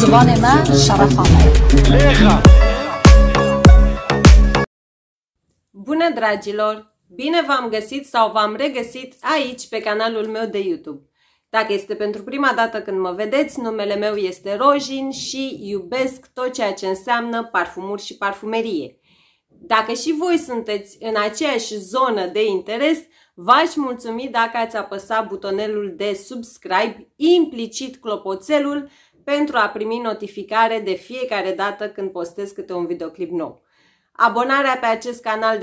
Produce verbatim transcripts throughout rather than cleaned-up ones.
زبان من شرف am. Bună, dragilor! Bine v-am găsit sau v-am regăsit aici pe canalul meu de YouTube. Dacă este pentru prima dată când mă vedeți, numele meu este Rojin și iubesc tot ceea ce înseamnă parfumuri și parfumerie. Dacă și voi sunteți în aceeași zonă de interes, v-aș mulțumi dacă ați apăsat butonelul de subscribe, implicit clopoțelul, pentru a primi notificare de fiecare dată când postez câte un videoclip nou. Abonarea pe acest canal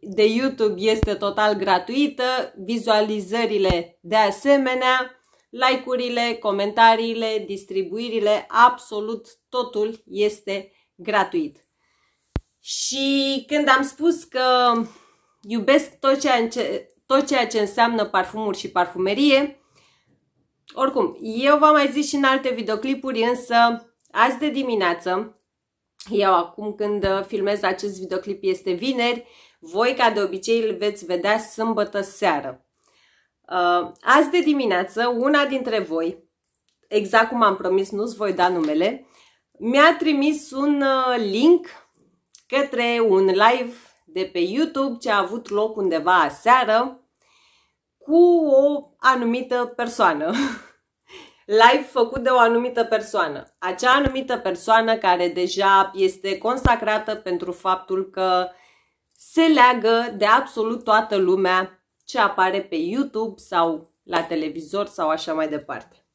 de YouTube este total gratuită, vizualizările de asemenea, like-urile, comentariile, distribuirile, absolut totul este gratuit. Și când am spus că iubesc tot ceea ce, tot ceea ce înseamnă parfumuri și parfumerie, oricum, eu v-am mai zis și în alte videoclipuri, însă azi de dimineață, eu acum când filmez acest videoclip este vineri, voi ca de obicei îl veți vedea sâmbătă seară. Azi de dimineață, una dintre voi, exact cum am promis, nu-ți voi da numele, mi-a trimis un link către un live de pe YouTube ce a avut loc undeva aseară cu o anumită persoană. Live făcut de o anumită persoană. Acea anumită persoană care deja este consacrată pentru faptul că se leagă de absolut toată lumea ce apare pe YouTube sau la televizor sau așa mai departe.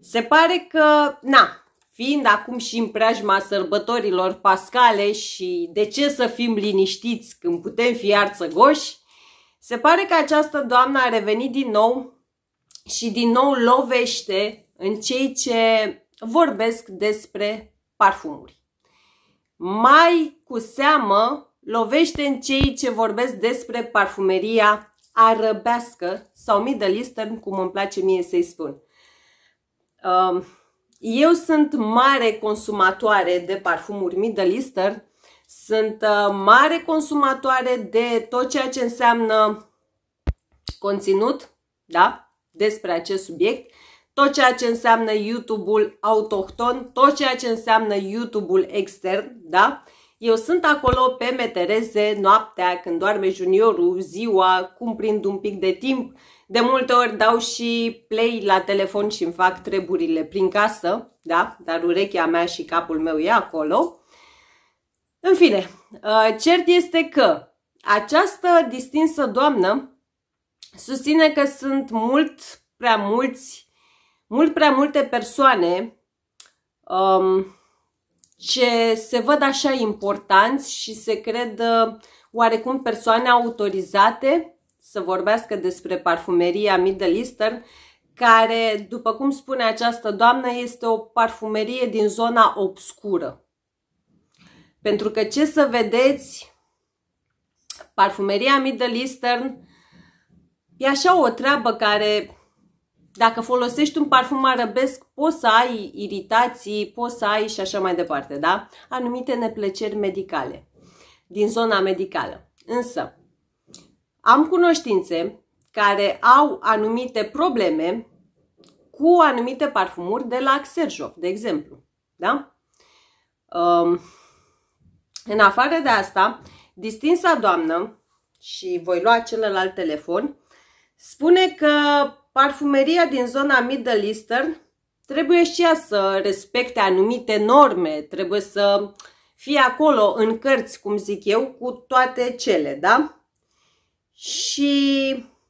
Se pare că, na, fiind acum și în preajma sărbătorilor pascale și de ce să fim liniștiți când putem fi arțăgoși, se pare că această doamnă a revenit din nou și din nou lovește în cei ce vorbesc despre parfumuri. Mai cu seamă lovește în cei ce vorbesc despre parfumeria arăbească sau Middle Eastern, cum îmi place mie să-i spun. Um, Eu sunt mare consumatoare de parfumuri Middle Eastern, sunt mare consumatoare de tot ceea ce înseamnă conținut, da, despre acest subiect, tot ceea ce înseamnă YouTube-ul autohton, tot ceea ce înseamnă YouTube-ul extern, da. Eu sunt acolo pe metereze noaptea, când doarme juniorul, ziua, cum prind un pic de timp. De multe ori dau și play la telefon și îmi fac treburile prin casă, da? Dar urechea mea și capul meu e acolo. În fine, cert este că această distinsă doamnă susține că sunt mult prea mulți, mult prea multe persoane um, ce se văd așa importanți și se cred oarecum persoane autorizate să vorbească despre parfumeria Middle Eastern, care, după cum spune această doamnă, este o parfumerie din zona obscură. Pentru că, ce să vedeți, parfumeria Middle Eastern e așa o treabă care, dacă folosești un parfum arabesc, poți să ai iritații, poți să ai și așa mai departe, da? Anumite neplăceri medicale, din zona medicală. Însă, am cunoștințe care au anumite probleme cu anumite parfumuri de la Xerjoff, de exemplu, da? În afară de asta, distinsa doamnă, și voi lua celălalt telefon, spune că parfumeria din zona Middle Eastern trebuie și ea să respecte anumite norme, trebuie să fie acolo în cărți, cum zic eu, cu toate cele, da? Și,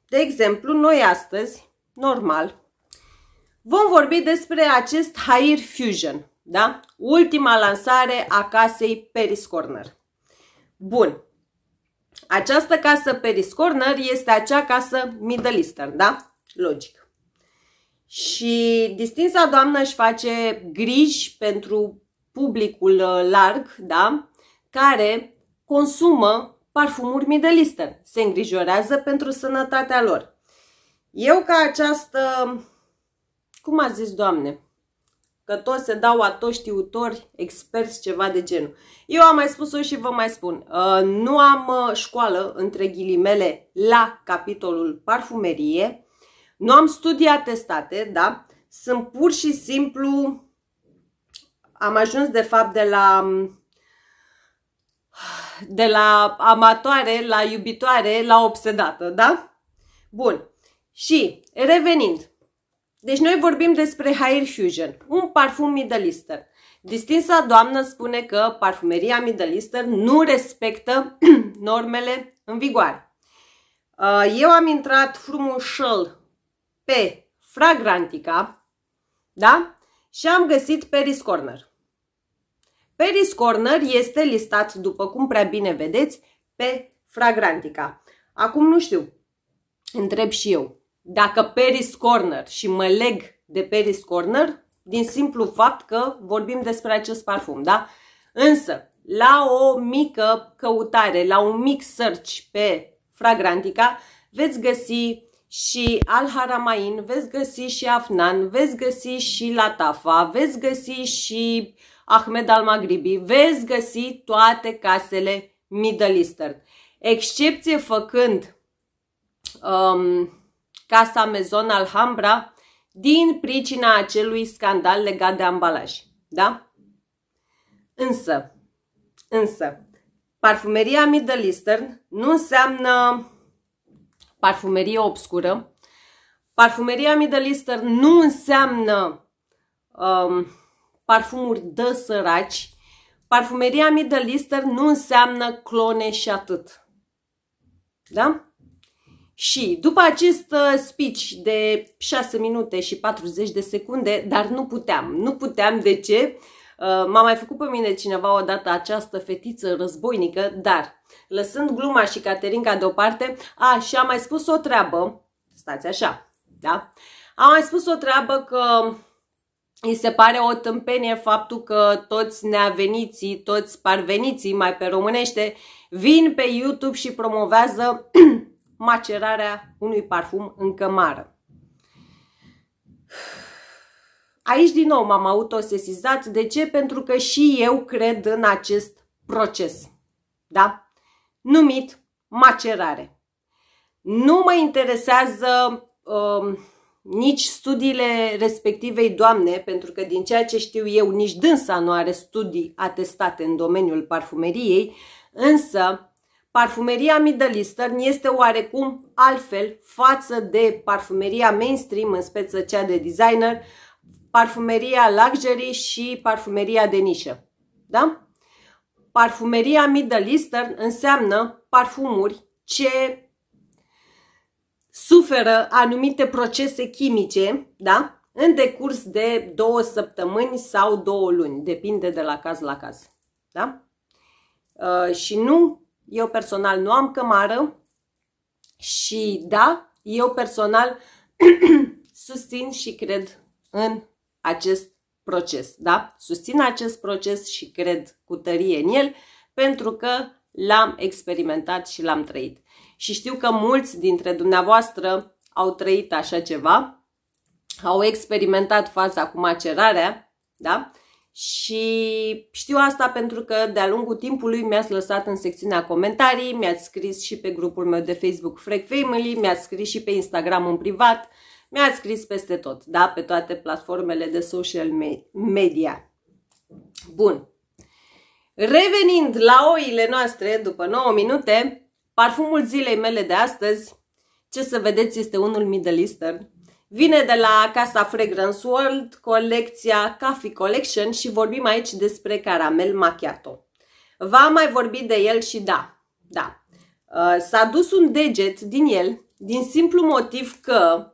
de exemplu, noi astăzi, normal, vom vorbi despre acest Khair Fusion, da? Ultima lansare a casei Paris Corner. Bun. Această casă Paris Corner este acea casă Middle Eastern, da? Logic. Și distinsa doamnă își face griji pentru publicul larg, da? Care consumă parfumuri Middle Eastern, se îngrijorează pentru sănătatea lor. Eu ca această, cum a zis Doamne, că toți se dau a toți știutori, experți, ceva de genul. Eu am mai spus-o și vă mai spun, nu am școală, între ghilimele, la capitolul parfumerie, nu am studii atestate, da? Sunt pur și simplu Am ajuns de fapt de la de la amatoare la iubitoare la obsedată, da? Bun. Și revenind. Deci noi vorbim despre Khair Fusion, un parfum Middle Eastern. Distinsa doamnă spune că parfumeria Middle Eastern nu respectă normele în vigoare. Eu am intrat frumușel pe Fragrantica, da? Și am găsit Paris Corner. Paris Corner este listat, după cum prea bine vedeți, pe Fragrantica. Acum nu știu, întreb și eu, dacă Paris Corner și mă leg de Paris Corner, din simplu fapt că vorbim despre acest parfum, da? Însă, la o mică căutare, la un mic search pe Fragrantica, veți găsi și Al Haramain, veți găsi și Afnan, veți găsi și Latafa, veți găsi și Ahmed Al Maghribi, veți găsi toate casele Middle Eastern. Excepție făcând um, casa Maison Alhambra, din pricina acelui scandal legat de ambalaj, da? Însă, însă, parfumeria Middle Eastern nu înseamnă parfumerie obscură. Parfumeria Middle Eastern nu înseamnă um, parfumuri de săraci. Parfumeria Middle Eastern nu înseamnă clone și atât. Da? Și după acest speech de șase minute și patruzeci de secunde, dar nu puteam, nu puteam, de ce? M-a mai făcut pe mine cineva odată această fetiță războinică, dar lăsând gluma și Caterinca deoparte, a, și am mai spus o treabă, stați așa, da? Am mai spus o treabă că îi se pare o tâmpenie faptul că toți neaveniții, toți parveniții, mai pe românește, vin pe YouTube și promovează macerarea unui parfum în cămară. Aici din nou m-am autosesizat. De ce? Pentru că și eu cred în acest proces, da? Numit macerare. Nu mă interesează uh, nici studiile respectivei doamne, pentru că din ceea ce știu eu, nici dânsa nu are studii atestate în domeniul parfumeriei, însă parfumeria Middle Eastern este oarecum altfel față de parfumeria mainstream, în speță cea de designer, parfumeria luxury și parfumeria de nișă. Da? Parfumeria Middle Eastern înseamnă parfumuri ce suferă anumite procese chimice, da? În decurs de două săptămâni sau două luni, depinde de la caz la caz. Da? Uh, și nu... Eu personal nu am cămară și da, eu personal susțin și cred în acest proces, da? Susțin acest proces și cred cu tărie în el pentru că l-am experimentat și l-am trăit. Și știu că mulți dintre dumneavoastră au trăit așa ceva, au experimentat faza cu macerarea, da? Și știu asta pentru că de-a lungul timpului mi-ați lăsat în secțiunea comentarii, mi-ați scris și pe grupul meu de Facebook FragFamily, mi-ați scris și pe Instagram în privat, mi-ați scris peste tot, da? Pe toate platformele de social media. Bun. Revenind la oile noastre după nouă minute, parfumul zilei mele de astăzi, ce să vedeți, este unul Middle Eastern. Vine de la casa Fragrance World, colecția Coffee Collection și vorbim aici despre Caramel Macchiato. V-am mai vorbit de el și da, da, s-a dus un deget din el din simplu motiv că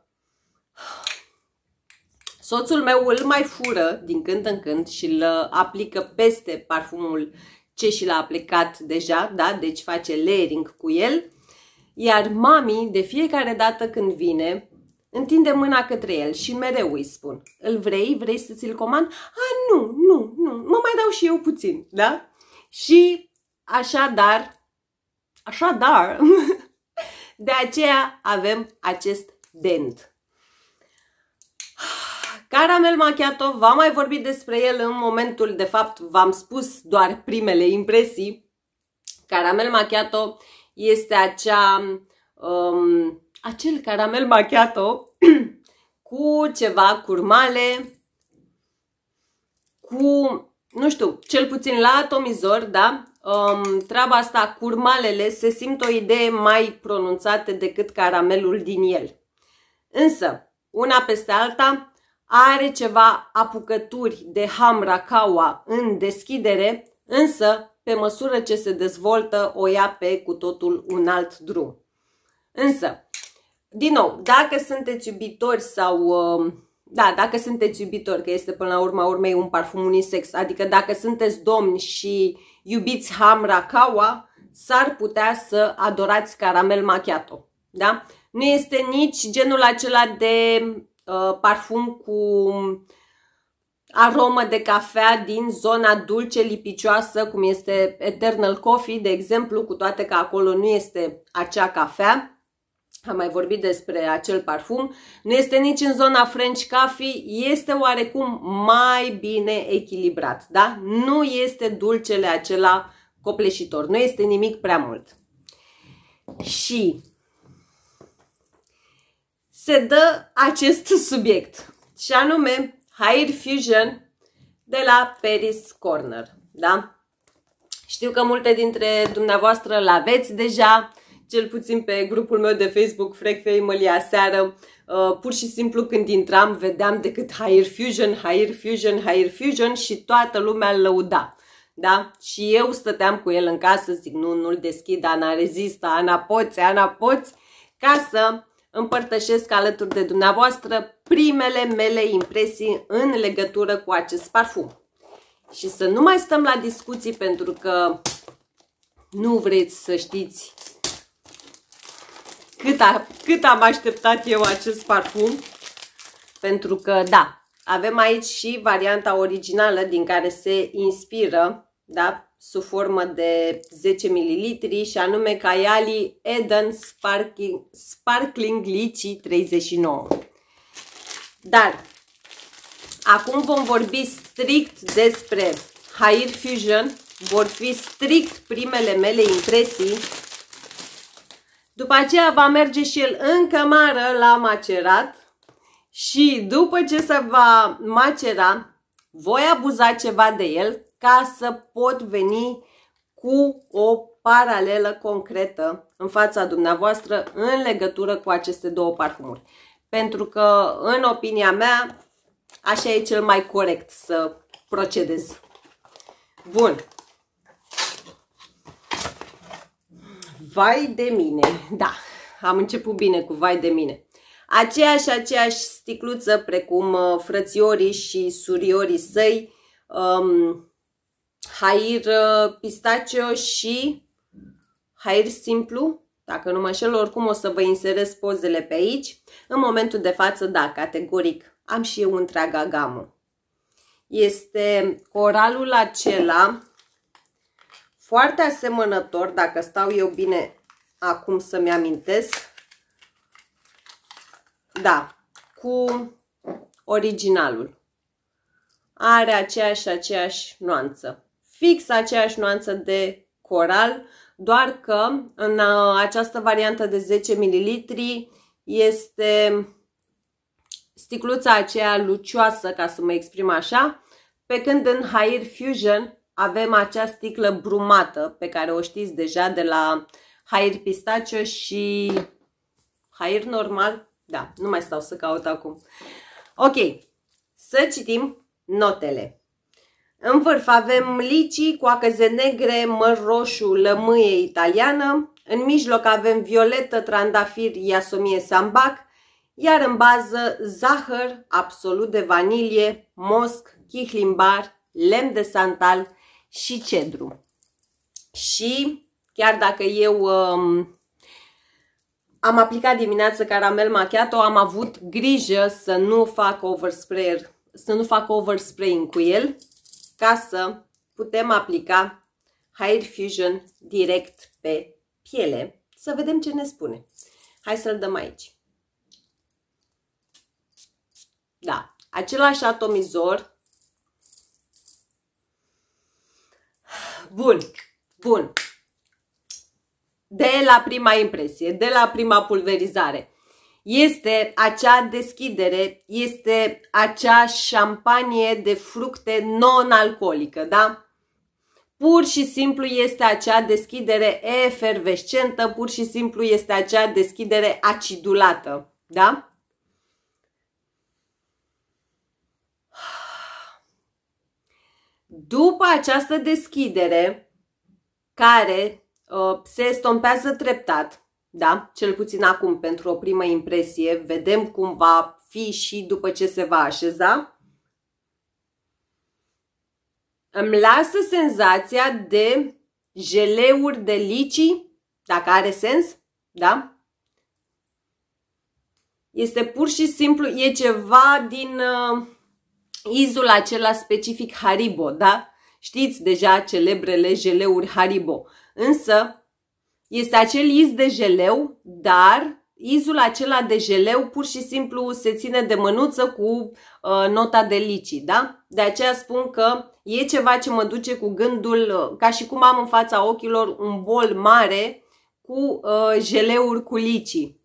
soțul meu îl mai fură din când în când și îl aplică peste parfumul ce și l-a aplicat deja, da? Deci face layering cu el, iar mami de fiecare dată când vine întinde mâna către el și mereu îi spun: îl vrei? Vrei să ți-l comand? A, nu, nu, nu, mă mai dau și eu puțin, da? Și așadar, așadar, de aceea avem acest dent. Caramel Macchiato, v-am mai vorbit despre el în momentul, de fapt, v-am spus doar primele impresii. Caramel Macchiato este acea... Um, acel caramel macchiato cu ceva curmale, cu nu știu, cel puțin la atomizor, da, um, treaba asta, curmalele, se simt o idee mai pronunțată decât caramelul din el. Însă, una peste alta, are ceva apucături de Hamra Kawa în deschidere, însă, pe măsură ce se dezvoltă, o ia pe cu totul un alt drum. Însă, din nou, dacă sunteți iubitori sau... Uh, Da, dacă sunteți iubitori, că este până la urma urmei un parfum unisex, adică dacă sunteți domni și iubiți Hamra Kawa, s-ar putea să adorați Caramel Macchiato, da? Nu este nici genul acela de uh, parfum cu aromă de cafea din zona dulce, lipicioasă, cum este Eternal Coffee, de exemplu, cu toate că acolo nu este acea cafea. Am mai vorbit despre acel parfum. Nu este nici în zona French Coffee, este oarecum mai bine echilibrat, da? Nu este dulcele acela copleșitor, nu este nimic prea mult. Și se dă acest subiect, și anume Khair Fusion de la Paris Corner, da? Știu că multe dintre dumneavoastră l-aveți deja, cel puțin pe grupul meu de Facebook, FragFamily, aseară, uh, pur și simplu când intram, vedeam decât Khair Fusion, Khair Fusion, Khair Fusion și toată lumea îl lăuda. Da? Și eu stăteam cu el în casă, zic, nu, nu-l deschid, Ana rezistă, Ana poți, Ana poți, ca să împărtășesc alături de dumneavoastră primele mele impresii în legătură cu acest parfum. Și să nu mai stăm la discuții, pentru că nu vreți să știți Cât, a, cât am așteptat eu acest parfum, pentru că, da, avem aici și varianta originală din care se inspiră, da, sub formă de zece mililitri, și anume Kayali Eden Sparkling, Sparkling Litchi treizeci și nouă. Dar acum vom vorbi strict despre Khair Fusion, vor fi strict primele mele impresii. După aceea va merge și el în cămară la macerat și după ce se va macera, voi abuza ceva de el ca să pot veni cu o paralelă concretă în fața dumneavoastră în legătură cu aceste două parfumuri. Pentru că, în opinia mea, așa e cel mai corect să procedez. Bun. Vai de mine, da, am început bine cu vai de mine. Aceeași, aceeași sticluță precum uh, frățiorii și suriorii săi, um, Khair uh, Pistachio și Khair Simplu, dacă nu mă înșel, oricum o să vă inserez pozele pe aici. În momentul de față, da, categoric, am și eu întreaga gamă. Este coralul acela... Foarte asemănător, dacă stau eu bine acum să-mi amintesc, da, cu originalul. Are aceeași, aceeași nuanță. Fix aceeași nuanță de coral, doar că în această variantă de zece mililitri este sticluța aceea lucioasă, ca să mă exprim așa, pe când în Khair Fusion avem acea sticlă brumată pe care o știți deja de la Khair Pistachio și Khair normal. Da, nu mai stau să caut acum. Ok, să citim notele. În vârf avem lici, coacăze negre, măr roșu, lămâie italiană. În mijloc avem violetă, trandafir, iasomie, sambac. Iar în bază zahăr, absolut de vanilie, mosc, chihlimbar, lemn de santal și cedru. Și chiar dacă eu um, am aplicat dimineață Caramel Macchiato, am avut grijă să nu fac oversprayer, să nu fac overspraying cu el, ca să putem aplica Khair Fusion direct pe piele, să vedem ce ne spune. Hai să-l dăm aici. Da, același atomizor. Bun, bun. De la prima impresie, de la prima pulverizare. Este acea deschidere, este acea șampanie de fructe non-alcoolică, da? Pur și simplu este acea deschidere efervescentă, pur și simplu este acea deschidere acidulată, da? După această deschidere, care uh, se estompează treptat, da? Cel puțin acum, pentru o primă impresie, vedem cum va fi și după ce se va așeza. Îmi lasă senzația de jeleuri de lici, dacă are sens, da? Este pur și simplu, e ceva din uh, izul acela specific Haribo, da? Știți deja celebrele jeleuri Haribo, însă este acel iz de jeleu, dar izul acela de jeleu pur și simplu se ține de mânuță cu uh, nota de lici, da? De aceea spun că e ceva ce mă duce cu gândul, ca și cum am în fața ochilor un bol mare cu uh, jeleuri cu lici.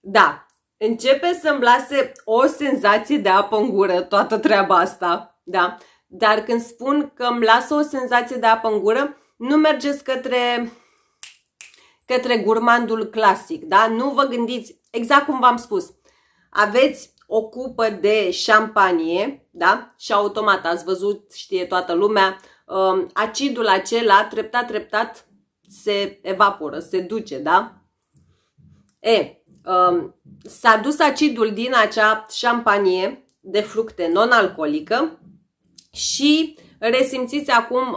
Da, începe să-mi lase o senzație de apă în gură toată treaba asta, da? Dar când spun că îmi lasă o senzație de apă în gură, nu mergeți către, către gurmandul clasic, da? Nu vă gândiți, exact cum v-am spus, aveți o cupă de șampanie, da? Și automat, ați văzut, știe toată lumea, acidul acela treptat, treptat se evaporă, se duce, da? E, s-a dus acidul din acea șampanie de fructe non-alcoolică și resimțiți acum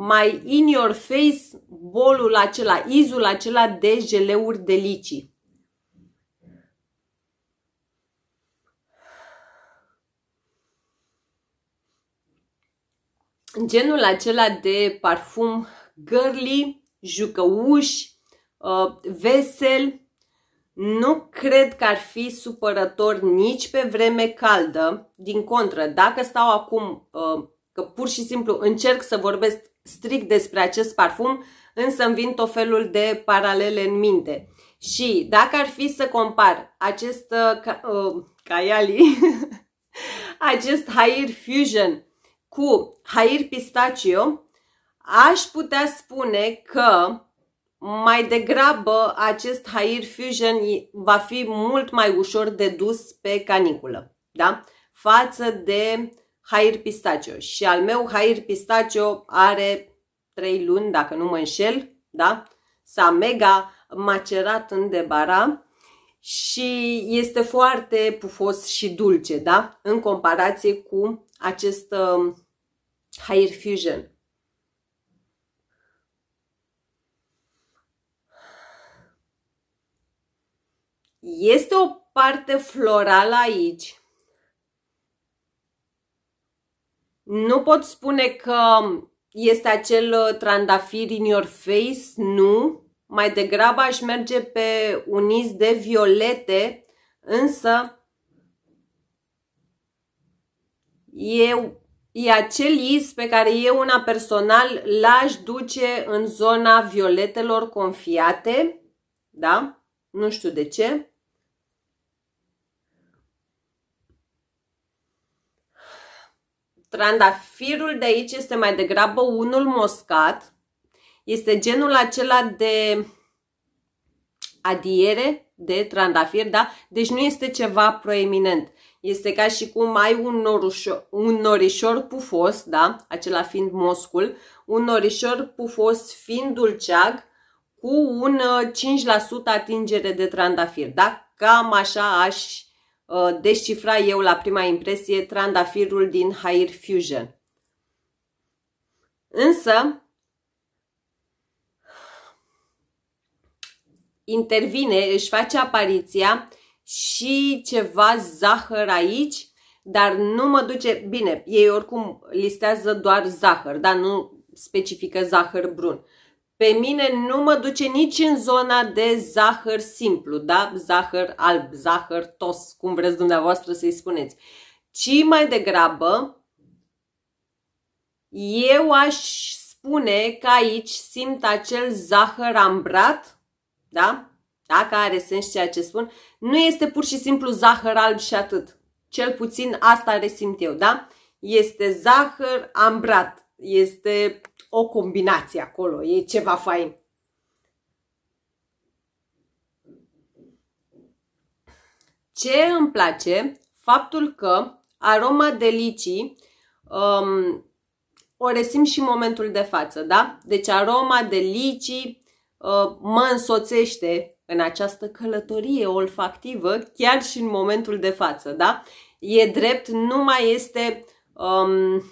mai in your face bolul acela, izul acela de jeleuri de lici. Genul acela de parfum girly, jucăuș, vesel. Nu cred că ar fi supărător nici pe vreme caldă. Din contră, dacă stau acum, că pur și simplu încerc să vorbesc strict despre acest parfum, însă îmi vin tot felul de paralele în minte. Și dacă ar fi să compar acest uh, Kayali, acest Khair Fusion cu Khair Pistachio, aș putea spune că mai degrabă acest Khair Fusion va fi mult mai ușor de dus pe caniculă, da? Față de Khair Pistachio. Și al meu Khair Pistachio are trei luni, dacă nu mă înșel, da? S-a mega macerat în debara și este foarte pufos și dulce, da? În comparație cu acest uh, Khair Fusion. Este o parte florală aici. Nu pot spune că este acel trandafir in your face, nu. Mai degrabă aș merge pe un iz de violete, însă e, e acel iz pe care eu, una personal, l-aș duce în zona violetelor confiate, da? Nu știu de ce. Trandafirul de aici este mai degrabă unul moscat. Este genul acela de adiere de trandafir, da? Deci nu este ceva proeminent. Este ca și cum ai un norișor, un norișor pufos, da? Acela fiind moscul, un norișor pufos fiind dulceag cu un cinci la sută atingere de trandafir, da? Cam așa aș descifra eu la prima impresie trandafirul din Khair Fusion. Însă intervine, își face apariția și ceva zahăr aici, dar nu mă duce bine. Ei oricum listează doar zahăr, dar nu specifică zahăr brun. Pe mine nu mă duce nici în zona de zahăr simplu, da? Zahăr alb, zahăr tos, cum vreți dumneavoastră să-i spuneți. Ci mai degrabă, eu aș spune că aici simt acel zahăr ambrat, da? Dacă are sens ceea ce spun, nu este pur și simplu zahăr alb și atât. Cel puțin asta resimt eu, da? Este zahăr ambrat, este o combinație acolo, e ceva fain. Ce îmi place? Faptul că aroma de lici um, o resim și în momentul de față, da? Deci aroma de lici uh, mă însoțește în această călătorie olfactivă chiar și în momentul de față, da? E drept, nu mai este um,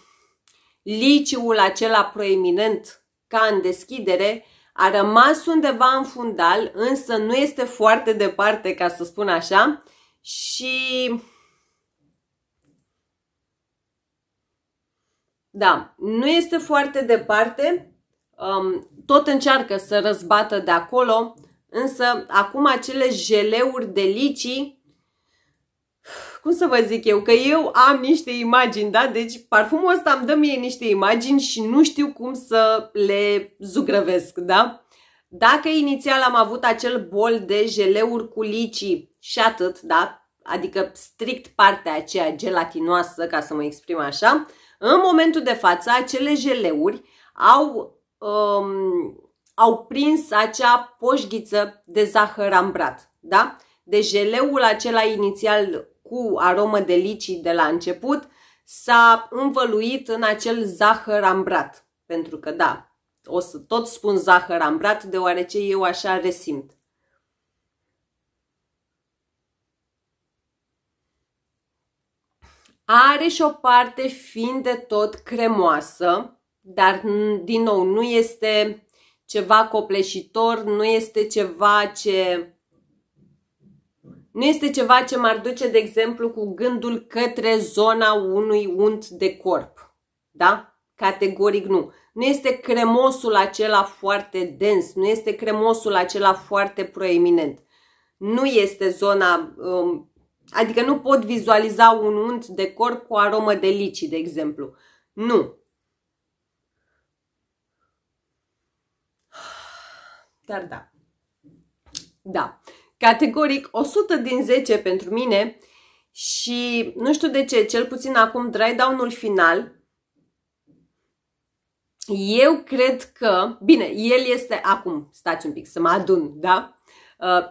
liciul acela proeminent ca în deschidere, a rămas undeva în fundal, însă nu este foarte departe, ca să spun așa, și... Da, nu este foarte departe, um, tot încearcă să răzbată de acolo, însă acum acele jeleuri de lici, cum să vă zic eu, că eu am niște imagini, da? Deci parfumul ăsta îmi dă mie niște imagini și nu știu cum să le zugrăvesc, da? Dacă inițial am avut acel bol de jeleuri cu lici și atât, da? Adică strict partea aceea gelatinoasă, ca să mă exprim așa, în momentul de față, acele jeleuri au, um, au prins acea poșghiță de zahăr ambrat, da? De jeleul acela inițial cu aromă de lici de la început s-a învăluit în acel zahăr ambrat. Pentru că, da, o să tot spun zahăr ambrat, deoarece eu așa resimt. Are și o parte fin de tot cremoasă, dar din nou nu este ceva copleșitor, nu este ceva ce nu este ceva ce m-ar duce, de exemplu, cu gândul către zona unui unt de corp, da? Categoric nu. Nu este cremosul acela foarte dens, nu este cremosul acela foarte proeminent. Nu este zona um, Adică nu pot vizualiza un unt de corp cu aromă de lici, de exemplu. Nu. Dar da. Da. Categoric o sută din zece pentru mine și nu știu de ce, cel puțin acum dry down-ul final. Eu cred că, bine, el este acum, stați un pic să mă adun, da?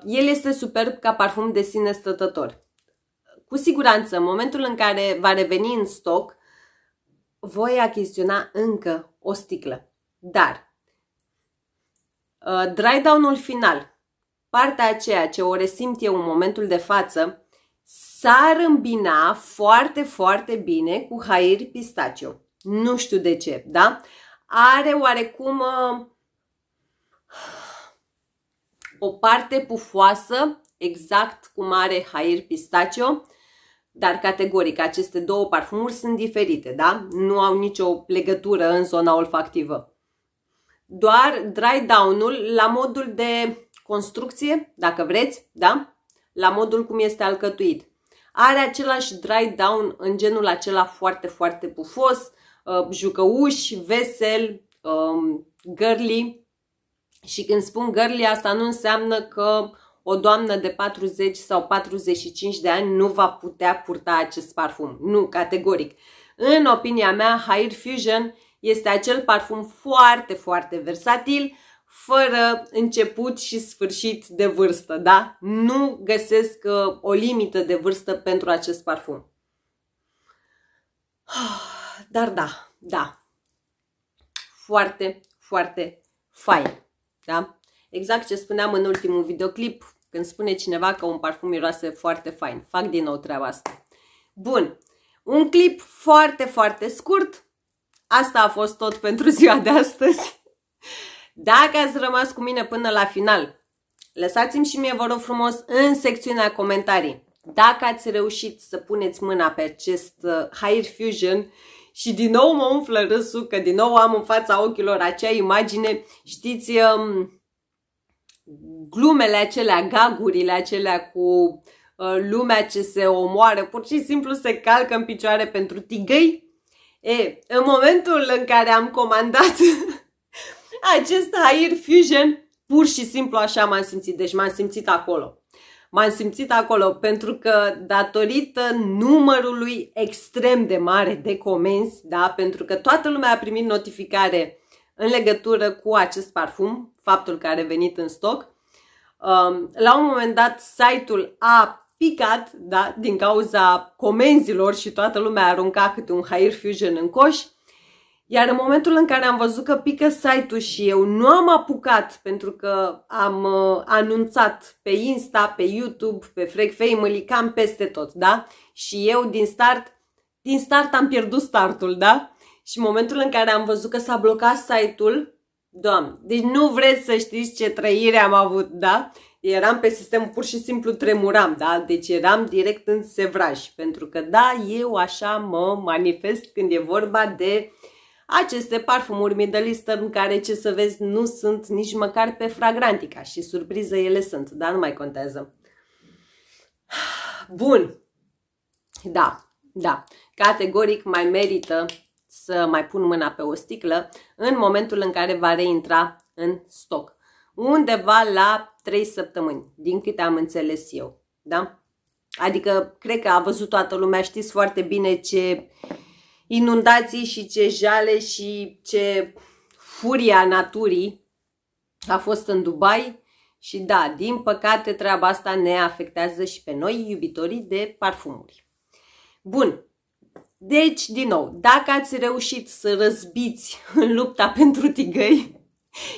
El este superb ca parfum de sine stătător. Cu siguranță, în momentul în care va reveni în stoc, voi achiziționa încă o sticlă. Dar, uh, dry down-ul final, partea aceea ce o resimt eu în momentul de față, s-ar îmbina foarte, foarte bine cu Khair Pistachio. Nu știu de ce, da? Are oarecum uh, o parte pufoasă, exact cum are Khair Pistachio. Dar categoric, aceste două parfumuri sunt diferite, da? Nu au nicio legătură în zona olfactivă. Doar dry down-ul, la modul de construcție, dacă vreți, da? La modul cum este alcătuit. Are același dry down în genul acela foarte, foarte pufos, jucăuș, vesel, girly. Și când spun girly, asta nu înseamnă că o doamnă de patruzeci sau patruzeci și cinci de ani nu va putea purta acest parfum. Nu, categoric. În opinia mea, Khair Fusion este acel parfum foarte, foarte versatil, fără început și sfârșit de vârstă, da? Nu găsesc uh, o limită de vârstă pentru acest parfum. Dar da, da. Foarte, foarte fain, da? Exact ce spuneam în ultimul videoclip, când spune cineva că un parfum miroase foarte fain. Fac din nou treaba asta. Bun, un clip foarte, foarte scurt. Asta a fost tot pentru ziua de astăzi. Dacă ați rămas cu mine până la final, lăsați-mi și mie, vă rog frumos, în secțiunea comentarii, dacă ați reușit să puneți mâna pe acest Khair Fusion. Și din nou mă umflă râsul, că din nou am în fața ochilor acea imagine, știți... Um, glumele acelea, gagurile acelea cu uh, lumea ce se omoară, pur și simplu se calcă în picioare pentru tigăi. E, în momentul în care am comandat acest Khair Fusion, pur și simplu așa m-am simțit, deci m-am simțit acolo. M-am simțit acolo pentru că datorită numărului extrem de mare de comenzi, da, pentru că toată lumea a primit notificare în legătură cu acest parfum, faptul că a revenit în stoc, um, la un moment dat site-ul a picat, da, din cauza comenzilor și toată lumea arunca câte un Khair Fusion în coș. Iar în momentul în care am văzut că pică site-ul și eu nu am apucat, pentru că am uh, anunțat pe Insta, pe YouTube, pe FragFamily, cam peste tot, da? Și eu din start, din start am pierdut startul, da? Și în momentul în care am văzut că s-a blocat site-ul, Doamne, deci nu vreți să știți ce trăire am avut, da? Eram pe sistem, pur și simplu tremuram, da? Deci eram direct în sevraj, pentru că da, eu așa mă manifest când e vorba de aceste parfumuri middle eastern care, ce să vezi, nu sunt nici măcar pe Fragrantica și surpriză ele sunt, dar nu mai contează. Bun, da, da, categoric mai merită să mai pun mâna pe o sticlă în momentul în care va reintra în stoc. Undeva la trei săptămâni, din câte am înțeles eu, da? Adică, cred că a văzut toată lumea, știți foarte bine ce inundații și ce jale și ce furia naturii a fost în Dubai și da, din păcate treaba asta ne afectează și pe noi, iubitorii de parfumuri. Bun, deci din nou, dacă ați reușit să răzbiți în lupta pentru tigăi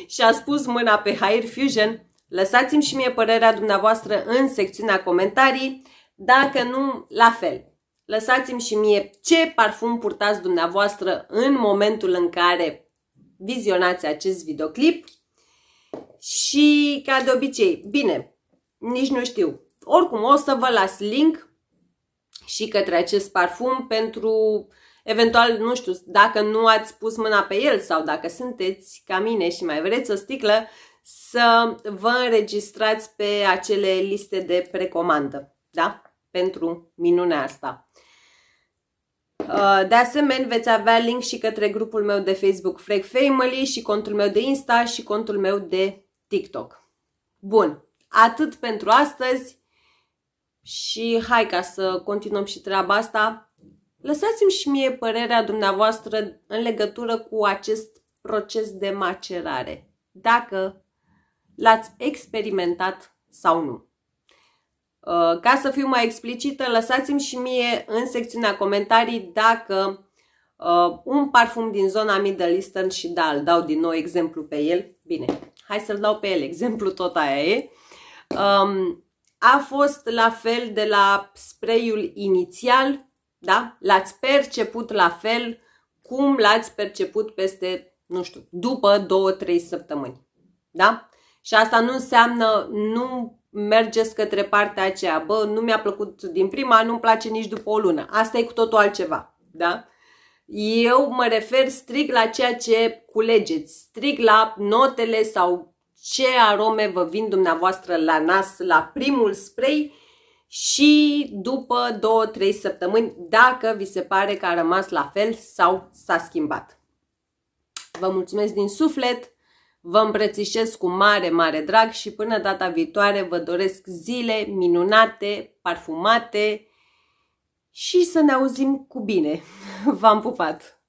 și ați pus mâna pe Khair Fusion, lăsați-mi și mie părerea dumneavoastră în secțiunea comentarii, dacă nu, la fel. Lăsați-mi și mie ce parfum purtați dumneavoastră în momentul în care vizionați acest videoclip. Și ca de obicei, bine, nici nu știu. Oricum o să vă las link și către acest parfum pentru, eventual, nu știu, dacă nu ați pus mâna pe el sau dacă sunteți ca mine și mai vreți o sticlă, să vă înregistrați pe acele liste de precomandă, da? Pentru minunea asta. De asemenea, veți avea link și către grupul meu de Facebook FragFamily și contul meu de Insta și contul meu de TikTok. Bun, atât pentru astăzi și hai ca să continuăm și treaba asta. Lăsați-mi și mie părerea dumneavoastră în legătură cu acest proces de macerare, dacă l-ați experimentat sau nu. Ca să fiu mai explicită, lăsați-mi și mie în secțiunea comentarii dacă uh, un parfum din zona Middle Eastern, și da, îl dau din nou exemplu pe el, bine, hai să-l dau pe el, exemplu tot aia e, um, a fost la fel de la spray-ul inițial, da? L-ați perceput la fel cum l-ați perceput peste, nu știu, după două trei săptămâni, da? Și asta nu înseamnă, nu mergeți către partea aceea, bă, nu mi-a plăcut din prima, nu-mi place nici după o lună. Asta e cu totul altceva, da? Eu mă refer strict la ceea ce culegeți, strict la notele sau ce arome vă vin dumneavoastră la nas la primul spray și după două trei săptămâni, dacă vi se pare că a rămas la fel sau s-a schimbat. Vă mulțumesc din suflet! Vă îmbrățișez cu mare, mare drag și până data viitoare vă doresc zile minunate, parfumate și să ne auzim cu bine. V-am pupat!